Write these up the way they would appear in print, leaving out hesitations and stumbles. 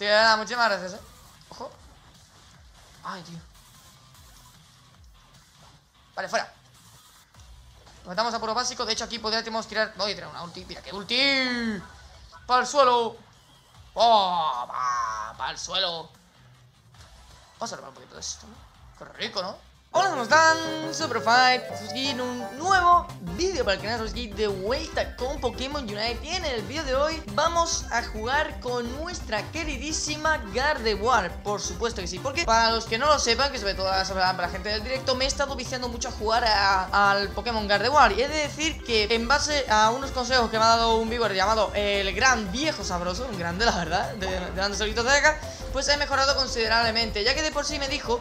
Sí, de verdad, muchísimas gracias, eh. Ojo. Ay, tío. Vale, fuera. Matamos a puro básico. De hecho, aquí podríamos tirar... No, y tirar una ulti. Mira, que ulti. Para el suelo. Oh, va. Para el suelo. Vamos a robar un poquito de esto, ¿no? Qué rico, ¿no? Hola, ¿cómo están? Superfight, Suski en un nuevo vídeo para el canal Suski de vuelta con Pokémon United. Y en el vídeo de hoy vamos a jugar con nuestra queridísima Gardevoir. Por supuesto que sí, porque para los que no lo sepan, que sobre todo para la gente del directo, me he estado viciando mucho a jugar al Pokémon Gardevoir. Y he de decir que en base a unos consejos que me ha dado un viewer llamado El Gran Viejo Sabroso, un grande la verdad, de grandes solitos de acá, pues he mejorado considerablemente, ya que de por sí me dijo...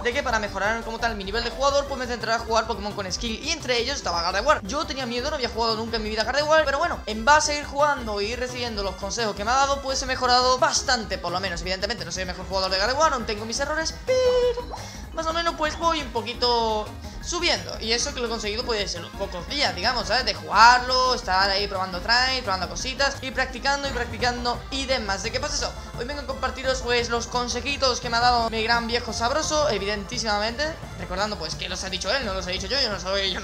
de que para mejorar como tal mi nivel de jugador, pues me centraré a jugar Pokémon con skill, y entre ellos estaba Gardevoir. Yo tenía miedo, no había jugado nunca en mi vida Gardevoir, pero bueno, en base a ir jugando y ir recibiendo los consejos que me ha dado, pues he mejorado bastante, por lo menos. Evidentemente no soy el mejor jugador de Gardevoir, no tengo mis errores, pero más o menos pues voy un poquito subiendo, y eso que lo he conseguido puede ser unos pocos días, digamos, ¿sabes? De jugarlo, estar ahí probando trails, probando cositas, y practicando y practicando y demás. ¿De qué pasa eso? Hoy vengo a compartiros pues los consejitos que me ha dado mi gran viejo sabroso, evidentísimamente, recordando pues que los ha dicho él, no los he dicho yo. Yo no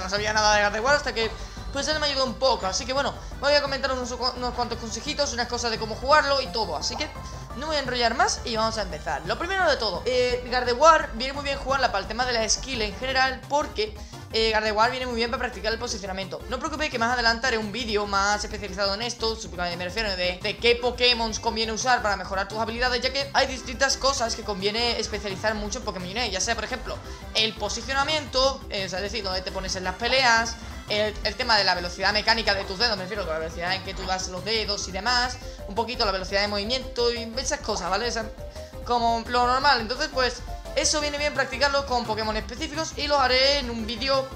sabía nada de Gardevoir hasta que pues él me ayudó un poco, así que bueno, voy a comentar unos cuantos consejitos, unas cosas de cómo jugarlo y todo, así que no voy a enrollar más y vamos a empezar. Lo primero de todo, Gardevoir viene muy bien jugarla para el tema de la skill en general, porque Gardevoir viene muy bien para practicar el posicionamiento. No os preocupéis que más adelante haré un vídeo más especializado en esto, me refiero de qué Pokémon conviene usar para mejorar tus habilidades, ya que hay distintas cosas que conviene especializar mucho en Pokémon United, ya sea por ejemplo el posicionamiento, o sea, es decir, donde te pones en las peleas, el tema de la velocidad mecánica de tus dedos, me refiero a la velocidad en que tú das los dedos y demás, un poquito la velocidad de movimiento y esas cosas, ¿vale? Esa, como lo normal, entonces pues eso viene bien practicarlo con Pokémon específicos y lo haré en un vídeo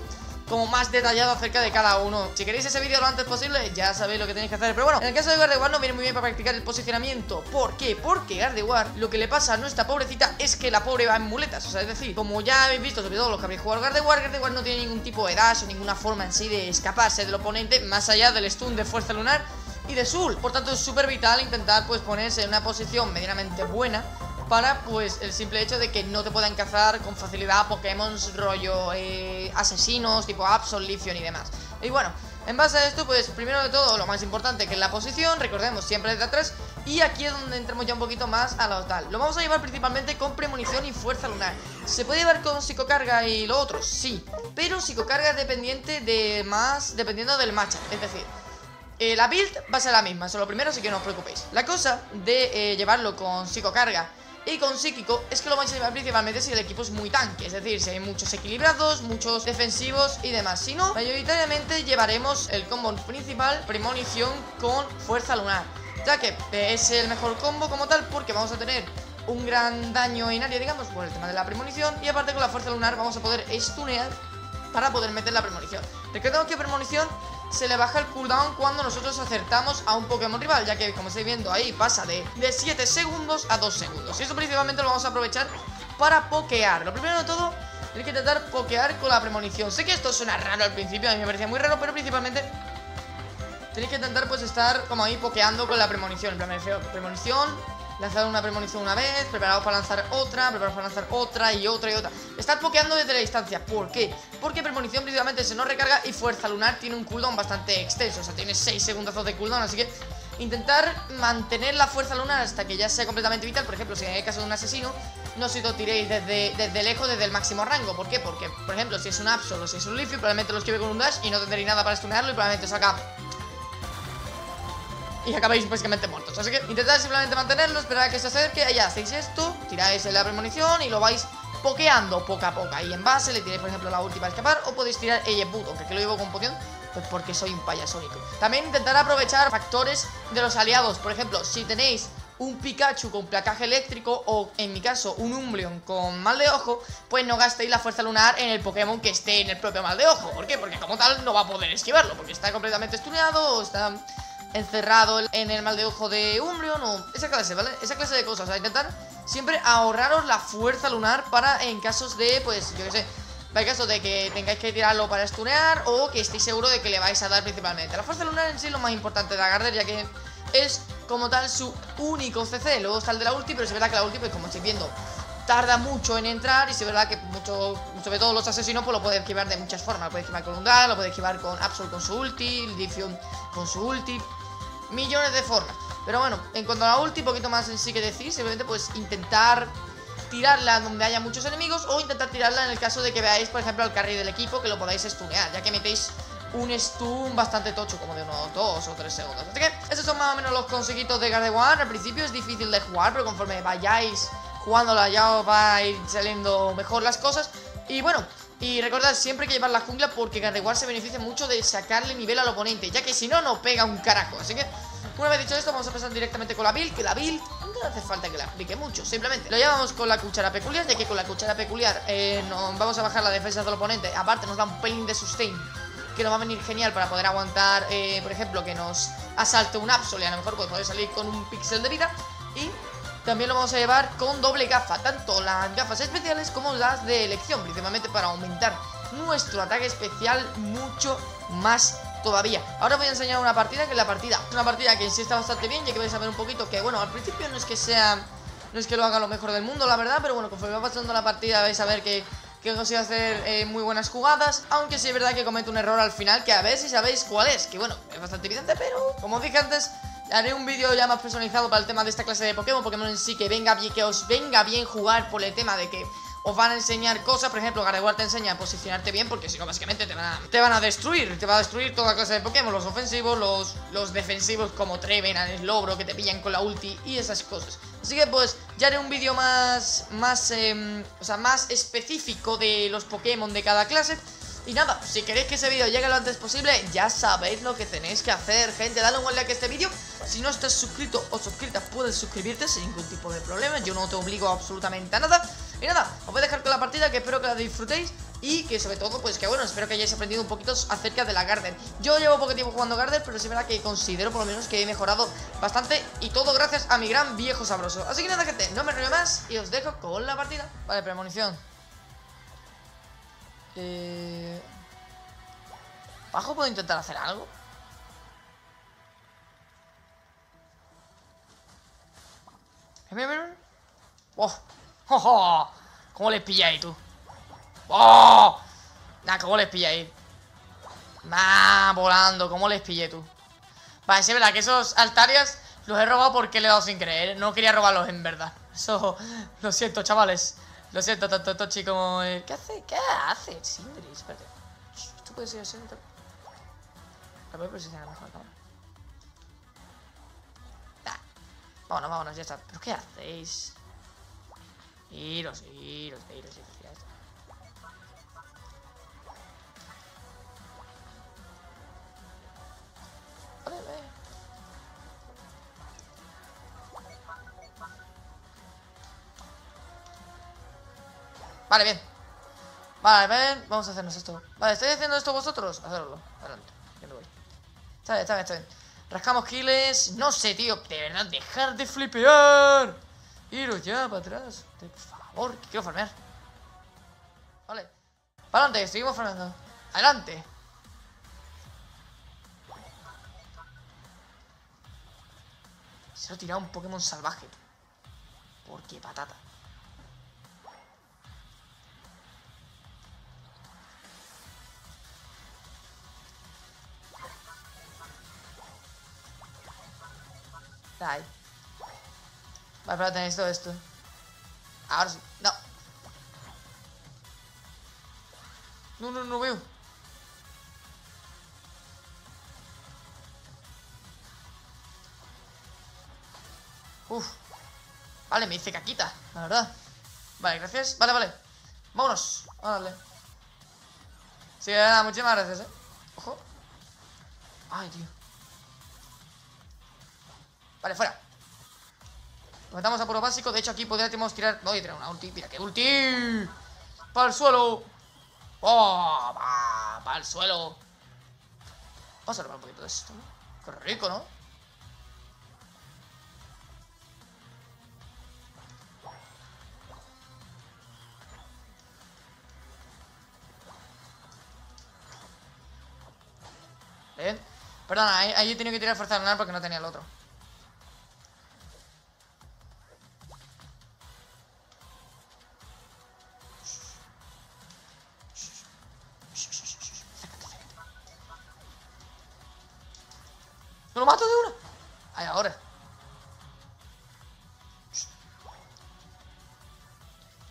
como más detallado acerca de cada uno. Si queréis ese vídeo lo antes posible, ya sabéis lo que tenéis que hacer. Pero bueno, en el caso de Gardevoir no viene muy bien para practicar el posicionamiento. ¿Por qué? Porque Gardevoir, lo que le pasa a nuestra pobrecita es que la pobre va en muletas. O sea, es decir, como ya habéis visto, sobre todo los que habéis jugado Gardevoir, Gardevoir no tiene ningún tipo de dash o ninguna forma en sí de escaparse del oponente, más allá del stun de fuerza lunar y de Sul. Por tanto, es súper vital intentar pues ponerse en una posición medianamente buena para pues el simple hecho de que no te puedan cazar con facilidad Pokémon rollo asesinos tipo Absol, Lifion y demás. Y bueno, en base a esto pues primero de todo lo más importante que es la posición, recordemos siempre desde atrás, y aquí es donde entramos ya un poquito más a lo tal. Lo vamos a llevar principalmente con premonición y fuerza lunar. ¿Se puede llevar con psicocarga y lo otro? Sí, pero psicocarga es dependiendo del matchup, es decir... la build va a ser la misma, eso es lo primero, así que no os preocupéis. La cosa de llevarlo con psicocarga y con psíquico es que lo vais a llevar principalmente si el equipo es muy tanque, es decir, si hay muchos equilibrados, muchos defensivos y demás. Si no, mayoritariamente llevaremos el combo principal premonición con fuerza lunar, ya que es el mejor combo como tal, porque vamos a tener un gran daño en área, digamos, por el tema de la premonición, y aparte con la fuerza lunar vamos a poder stunear para poder meter la premonición. Recordemos que premonición se le baja el cooldown cuando nosotros acertamos a un Pokémon rival, ya que como estáis viendo ahí pasa de 7 segundos a 2 segundos. Y eso principalmente lo vamos a aprovechar para pokear. Lo primero de todo, hay que intentar pokear con la premonición. Sé que esto suena raro al principio, a mí me parecía muy raro, pero principalmente tenéis que intentar pues estar como ahí pokeando con la premonición. En plan, me refiero, premonición... lanzar una premonición una vez, preparados para lanzar otra, preparados para lanzar otra y otra y otra. Estad pokeando desde la distancia. ¿Por qué? Porque premonición principalmente se nos recarga y fuerza lunar tiene un cooldown bastante extenso, o sea, tiene 6 segundazos de cooldown, así que intentar mantener la fuerza lunar hasta que ya sea completamente vital. Por ejemplo, si en el caso de un asesino, no si lo tiréis desde lejos, desde el máximo rango. ¿Por qué? Porque, por ejemplo, si es un Absol o si es un Lifion, probablemente los lleve con un dash y no tendréis nada para stunearlo y probablemente saca... y acabáis básicamente muertos. Así que intentad simplemente mantenerlo, esperad a que se acerque, allá hacéis esto, tiráis la premonición y lo vais pokeando poco a poco. Y en base le tiráis por ejemplo la ulti para escapar, o podéis tirar el puto, que aquí lo llevo con poción, pues porque soy un payasónico. También intentar aprovechar factores de los aliados. Por ejemplo, si tenéis un Pikachu con placaje eléctrico, o en mi caso un Umbreon con mal de ojo, pues no gastéis la fuerza lunar en el Pokémon que esté en el propio mal de ojo. ¿Por qué? Porque como tal no va a poder esquivarlo, porque está completamente stuneado o está... encerrado en el mal de ojo de Umbreon o esa clase, ¿vale? Esa clase de cosas. O sea, intentar siempre ahorraros la fuerza lunar para en casos de, pues, yo que sé, para el caso de que tengáis que tirarlo para stunear o que estéis seguro de que le vais a dar principalmente. La fuerza lunar en sí es lo más importante de Gardevoir, ya que es como tal su único CC. Luego saldrá la ulti, pero es verdad que la ulti, pues como estáis viendo, tarda mucho en entrar. Y es verdad que mucho, sobre todo los asesinos, pues lo pueden esquivar de muchas formas. Lo puede esquivar con un dash, lo puede esquivar con Absol con su ulti, Diffium con su ulti, millones de formas. Pero bueno, en cuanto a la ulti, poquito más en sí que decir. Simplemente pues intentar tirarla donde haya muchos enemigos, o intentar tirarla en el caso de que veáis, por ejemplo, al carry del equipo, que lo podáis stunear, ya que metéis un stun bastante tocho, como de unos 2 o 3 segundos. Así que esos son más o menos los consejitos de Gardevoir. Al principio es difícil de jugar, pero conforme vayáis jugándola ya os va a ir saliendo mejor las cosas. Y bueno, y recordad siempre que llevar la jungla, porque Gardevoir se beneficia mucho de sacarle nivel al oponente, ya que si no, no pega un carajo. Así que una vez dicho esto, vamos a pasar directamente con la build, que la build no hace falta que la explique mucho. Simplemente lo llevamos con la cuchara peculiar, ya que con la cuchara peculiar nos vamos a bajar la defensa del oponente. Aparte nos da un pelín de sustain, que nos va a venir genial para poder aguantar, por ejemplo, que nos asalte un Absol, y a lo mejor poder salir con un píxel de vida. Y también lo vamos a llevar con doble gafa, tanto las gafas especiales como las de elección, principalmente para aumentar nuestro ataque especial mucho más todavía. Ahora os voy a enseñar una partida, que es la partida, una partida que sí está bastante bien, ya que vais a ver un poquito que, bueno, al principio no es que sea, no es que lo haga lo mejor del mundo, la verdad, pero bueno, conforme va pasando la partida vais a ver que consigo hacer muy buenas jugadas. Aunque sí es verdad que cometo un error al final, que a ver si sabéis cuál es, que bueno, es bastante evidente, pero como os dije antes, haré un vídeo ya más personalizado para el tema de esta clase de Pokémon. Pokémon en sí que os venga bien jugar, por el tema de que os van a enseñar cosas. Por ejemplo, Gardevoir te enseña a posicionarte bien, porque si no, básicamente te van a destruir. Te va a destruir toda clase de Pokémon, los ofensivos, los defensivos, como Trevenant, Slowbro, que te pillan con la ulti y esas cosas. Así que pues ya haré un vídeo más específico de los Pokémon de cada clase. Y nada, si queréis que ese vídeo llegue lo antes posible, ya sabéis lo que tenéis que hacer, gente. Dale un buen like a este vídeo. Si no estás suscrito o suscrita, puedes suscribirte sin ningún tipo de problema. Yo no te obligo absolutamente a nada. Y nada, os voy a dejar con la partida, que espero que la disfrutéis. Y que sobre todo, pues que bueno, espero que hayáis aprendido un poquito acerca de la Garden. Yo llevo poco tiempo jugando Garden, pero sí es verdad que considero por lo menos que he mejorado bastante. Y todo gracias a mi gran viejo sabroso. Así que nada, gente, no me enrollo más y os dejo con la partida. Vale, premonición. ¿Bajo puedo intentar hacer algo? ¡Oh! ¡Oh, oh! ¿Cómo les pilláis, tú? ¡Oh! Nah, ¿cómo les pilláis? Nah, volando, ¿cómo les pillé, tú? Vale, sí, es verdad que esos altarias los he robado porque le he dado sin creer. No quería robarlos, en verdad. Eso, lo siento, chavales. Lo siento, tanto Tochi como... ¿Qué hace? ¿Qué hace? Sindri, espérate. Esto puede ser así. La voy a posicionar mejor, ¿no? Vámonos, vámonos, ya está. ¿Pero qué hacéis? Iros, ya está. Vale, vale. Vale, bien. Vale, bien. Vamos a hacernos esto. Vale, ¿estáis haciendo esto vosotros? Hacedlo. Adelante. Yo me voy. Está bien, está bien, está bien. Rascamos kills, no sé, tío, de verdad, dejar de flipear. Iros ya para atrás, por favor, que quiero farmear. Vale, para adelante, seguimos farmeando. Adelante. Se lo ha tirado un Pokémon salvaje. Porque patata. Ahí. Vale, pero tenéis todo esto. Ahora sí. No. No veo. Uf. Vale, me dice caquita, la verdad. Vale, gracias. Vale. Vámonos. Órale. Sí, nada, muchísimas gracias, Ojo. Ay, tío. Vale, fuera. Nos metamos a puro básico. De hecho, aquí podríamos tirar... No, voy a tirar una ulti. Mira, que ulti. Para el suelo. Oh, va. Para el suelo. Vamos a robar un poquito de esto. Qué rico, ¿no? Bien. Perdona, ahí he tenido que tirar fuerza lunar porque no tenía el otro. ¡Lo mato de una! ¡Ay, ahora!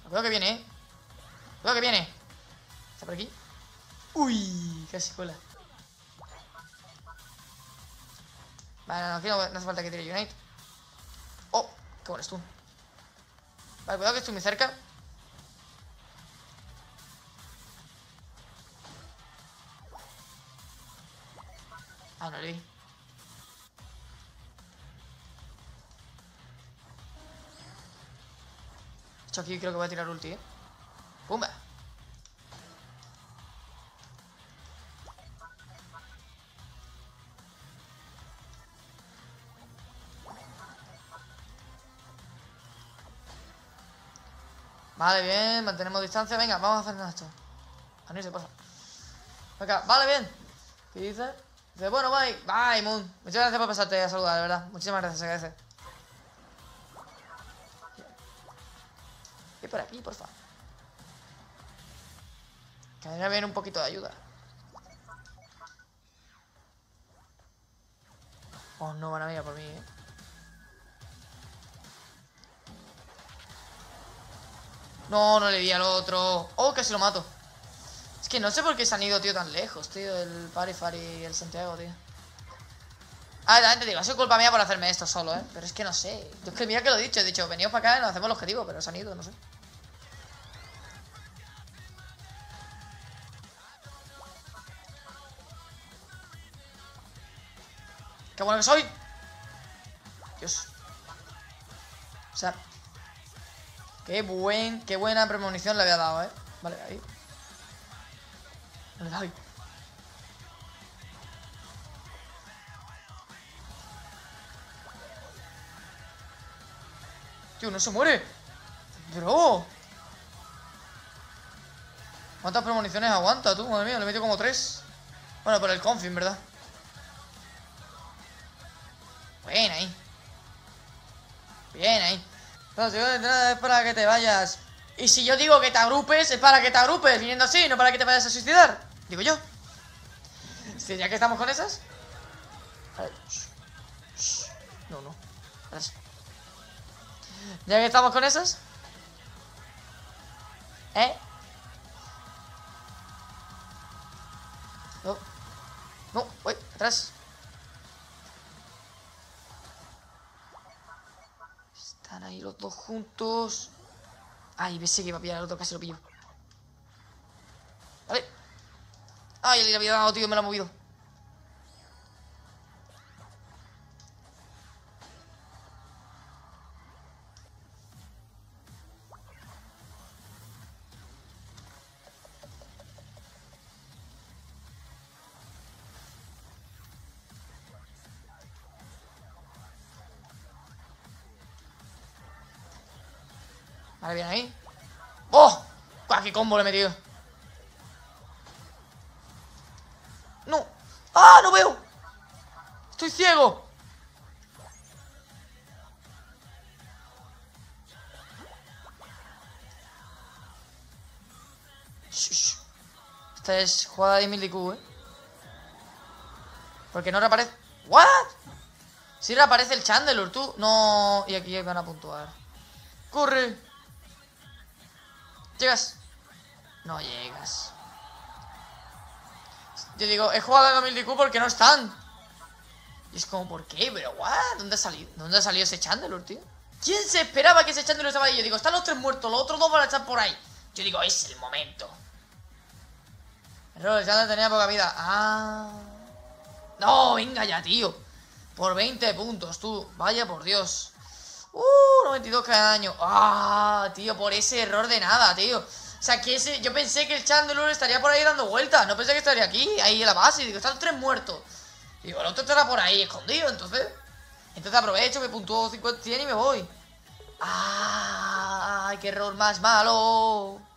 Cuidado que viene, eh. Cuidado que viene. ¿Está por aquí? Uy, casi cola. Vale, no, aquí no hace falta que tire Unite. Oh, qué bueno es tú. Vale, cuidado que estoy muy cerca. Ah, no le vi. Esto aquí creo que voy a tirar ulti, eh. ¡Pumba! Vale, bien, mantenemos distancia. Venga, vamos a hacernos esto. A mí se pasa. Venga, vale, bien. ¿Qué dices? Dice, bueno, bye. Bye, Moon. Muchas gracias por pasarte a saludar, de verdad. Muchísimas gracias, se agradece. Por aquí, por favor. Que a mí me viene un poquito de ayuda. Oh, no van a venir por mí, eh. No, no le di al otro. Oh, casi lo mato. Es que no sé por qué se han ido, tío, tan lejos, tío. El Parifari y el Santiago, tío. Ah, también te digo, ha sido culpa mía por hacerme esto solo, eh. Pero es que no sé. Yo es que mira que lo he dicho, veníos para acá y nos hacemos el objetivo, pero se han ido, no sé. ¡Qué bueno que soy! Dios. O sea, qué buena premonición le había dado, eh. Vale, ahí. Le doy. Tío, no se muere. Bro. ¿Cuántas premoniciones aguanta tú? Madre mía, le he metido como 3. Bueno, por el confín, ¿verdad? Bien ahí. Bien ahí. No, si yo entrada es para que te vayas. Y si yo digo que te agrupes, es para que te agrupes, viniendo así, no para que te vayas a suicidar. Digo yo. Sí, ya que estamos con esas. Vale. No, no. Gracias. Ya que estamos con esas. No. No, voy, atrás. Están ahí los dos juntos. Ay, pensé que iba a pillar al otro, casi lo pillo. Vale. Ay, le había dado, tío, me lo ha movido. Vale, bien ahí. ¡Oh! ¡Qué combo le he metido! ¡No! ¡Ah! ¡No veo! ¡Estoy ciego! Shush. Esta es jugada de 10.000 IQ, ¿eh? Porque no reaparece... ¿What? Sí reaparece el Chandler, tú. No... Y aquí van a puntuar. ¡Corre! ¿Llegas? No llegas. Yo digo, he jugado a 2000 DQ porque no están. Y es como, ¿por qué? Pero, ¿what? ¿Dónde ha salido? ¿Dónde ha salido ese Chandler, tío? ¿Quién se esperaba que ese Chandler estaba ahí? Yo digo, están los tres muertos, los otros dos van a estar por ahí. Yo digo, es el momento. Error, el Chandler tenía poca vida. Ah. No, venga ya, tío. Por 20 puntos, tú. Vaya por Dios. 92 cada daño. Ah, tío, por ese error de nada, tío. O sea, que ese... Yo pensé que el Chandler estaría por ahí dando vueltas. No pensé que estaría aquí, ahí en la base. Y digo, están los tres muertos. Y digo, el otro estará por ahí, escondido, entonces. Entonces aprovecho, me puntúo 50, 100 y me voy. Ah, qué error más malo.